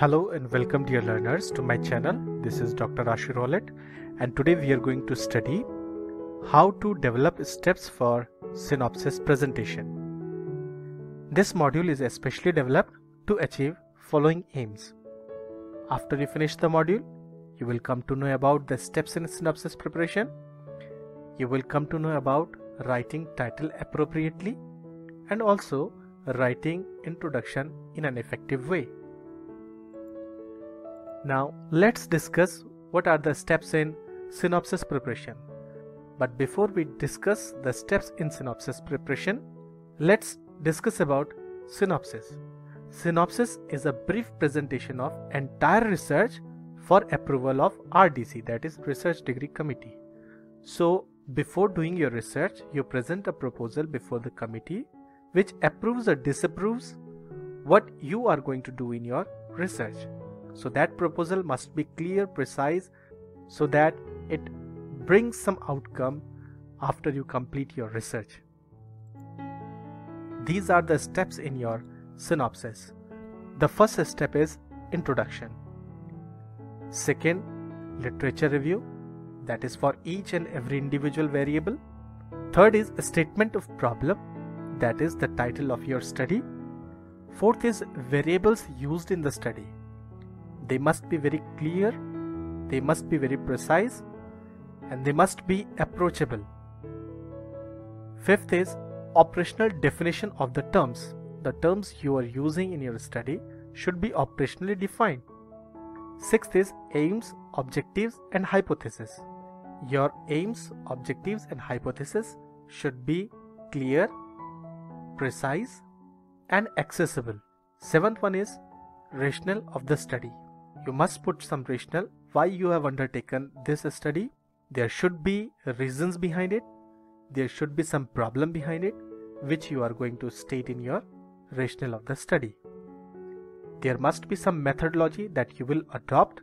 Hello and welcome dear learners to my channel. This is Dr. Ashu Roulet, and today we are going to study how to develop steps for synopsis presentation. This module is especially developed to achieve following aims. After you finish the module, you will come to know about the steps in synopsis preparation. You will come to know about writing title appropriately and also writing introduction in an effective way. Now let's discuss what are the steps in synopsis preparation. But before we discuss the steps in synopsis preparation, let's discuss about synopsis. Synopsis is a brief presentation of entire research for approval of RDC, that is Research Degree Committee. So before doing your research, you present a proposal before the committee which approves or disapproves what you are going to do in your research. So that proposal must be clear, precise, so that it brings some outcome after you complete your research. These are the steps in your synopsis. The first step is introduction. Second, literature review, that is for each and every individual variable. Third is a statement of problem, that is the title of your study. Fourth is variables used in the study. They must be very clear, they must be very precise, and they must be approachable. Fifth is operational definition of the terms. The terms you are using in your study should be operationally defined. Sixth is aims, objectives, and hypothesis. Your aims, objectives, and hypothesis should be clear, precise, and accessible. Seventh one is rationale of the study. You must put some rationale why you have undertaken this study. There should be reasons behind it. There should be some problem behind it, which you are going to state in your rationale of the study. There must be some methodology that you will adopt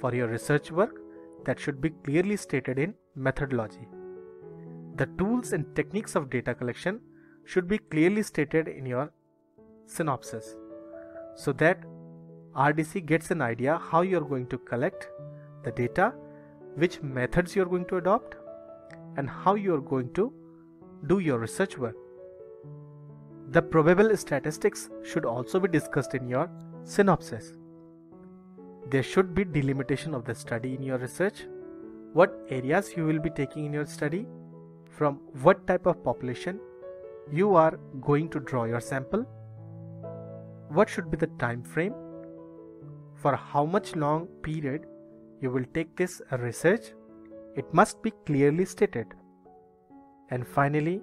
for your research work that should be clearly stated in methodology. The tools and techniques of data collection should be clearly stated in your synopsis, so that RDC gets an idea how you are going to collect the data, which methods you are going to adopt, and how you are going to do your research work. The probable statistics should also be discussed in your synopsis. There should be delimitation of the study in your research, what areas you will be taking in your study, from what type of population you are going to draw your sample, what should be the time frame, for how much long period you will take this research. It must be clearly stated. And finally,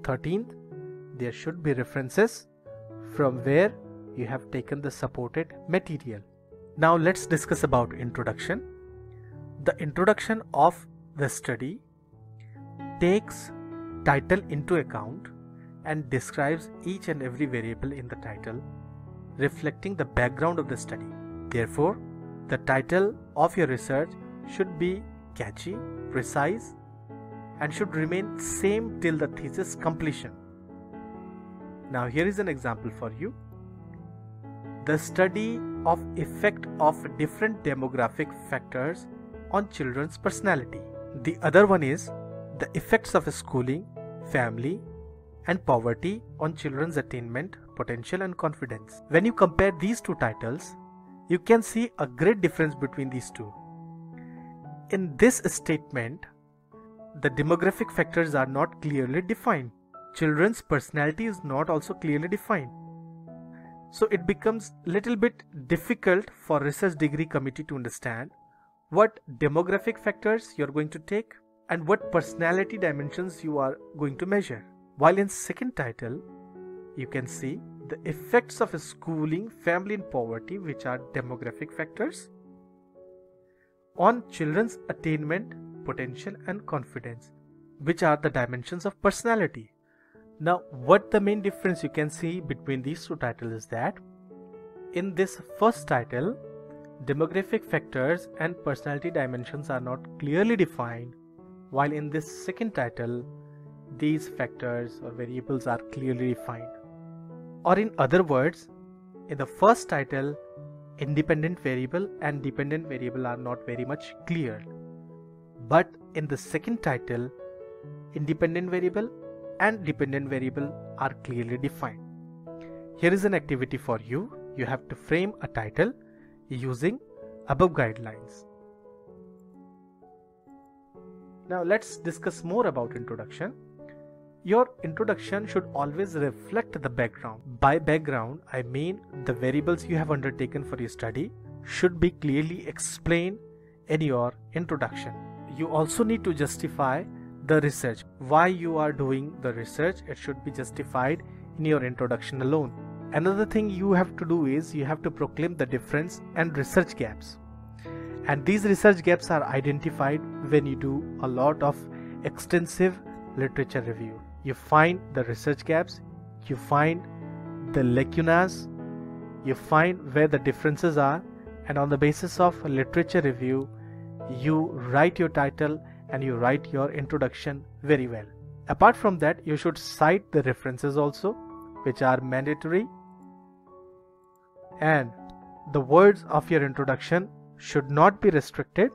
13th, there should be references from where you have taken the supported material. Now let's discuss about introduction. The introduction of the study takes title into account and describes each and every variable in the title, reflecting the background of the study. Therefore, the title of your research should be catchy, precise, and should remain same till the thesis completion. Now here is an example for you. The study of effect of different demographic factors on children's personality. The other one is the effects of schooling, family, and poverty on children's attainment, potential, and confidence. When you compare these two titles, you can see a great difference between these two. In this statement, the demographic factors are not clearly defined. Children's personality is not also clearly defined. So it becomes a little bit difficult for research degree committee to understand what demographic factors you are going to take and what personality dimensions you are going to measure. While in second title, you can see the effects of schooling, family, and poverty, which are demographic factors, on children's attainment, potential, and confidence, which are the dimensions of personality. Now, what the main difference you can see between these two titles is that in this first title, demographic factors and personality dimensions are not clearly defined, while in this second title, these factors or variables are clearly defined. Or in other words, in the first title, independent variable and dependent variable are not very much clear. But in the second title, independent variable and dependent variable are clearly defined. Here is an activity for you. You have to frame a title using above guidelines. Now let's discuss more about introduction. Your introduction should always reflect the background. By background, I mean the variables you have undertaken for your study should be clearly explained in your introduction. You also need to justify the research. Why you are doing the research, it should be justified in your introduction alone. Another thing you have to do is you have to proclaim the difference and research gaps. And these research gaps are identified when you do a lot of extensive literature review. You find the research gaps, you find the lacunas, you find where the differences are, and on the basis of literature review, you write your title and you write your introduction very well. Apart from that, you should cite the references also, which are mandatory, and the words of your introduction should not be restricted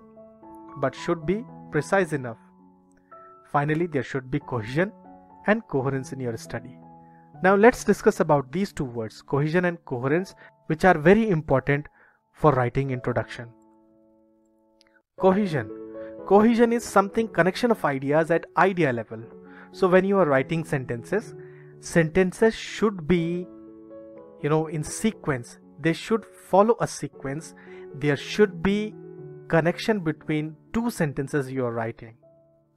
but should be precise enough. Finally, there should be cohesion and coherence in your study. Now let's discuss about these two words, cohesion and coherence, which are very important for writing introduction. Cohesion. Cohesion is something, connection of ideas at idea level. So when you are writing sentences, sentences should be, in sequence. They should follow a sequence. There should be connection between two sentences you are writing.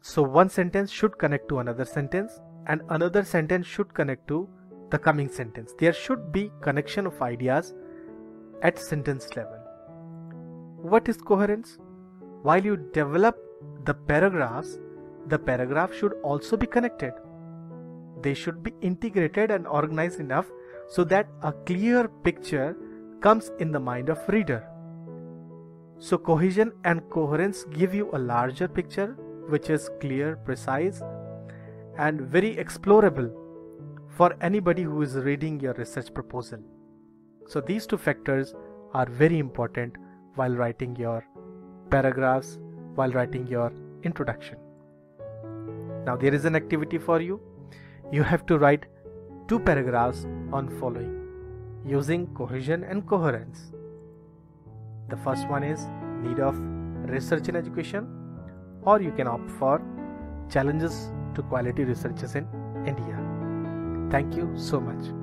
So one sentence should connect to another sentence, and another sentence should connect to the coming sentence. There should be connection of ideas at sentence level. What is coherence? While you develop the paragraphs, the paragraph should also be connected. They should be integrated and organized enough so that a clear picture comes in the mind of reader. So cohesion and coherence give you a larger picture, which is clear, precise, and very explorable for anybody who is reading your research proposal. So these two factors are very important while writing your paragraphs, while writing your introduction. Now there is an activity for you. You have to write two paragraphs on following using cohesion and coherence. The first one is need of research in education, or you can opt for challenges to quality researchers in India. Thank you so much.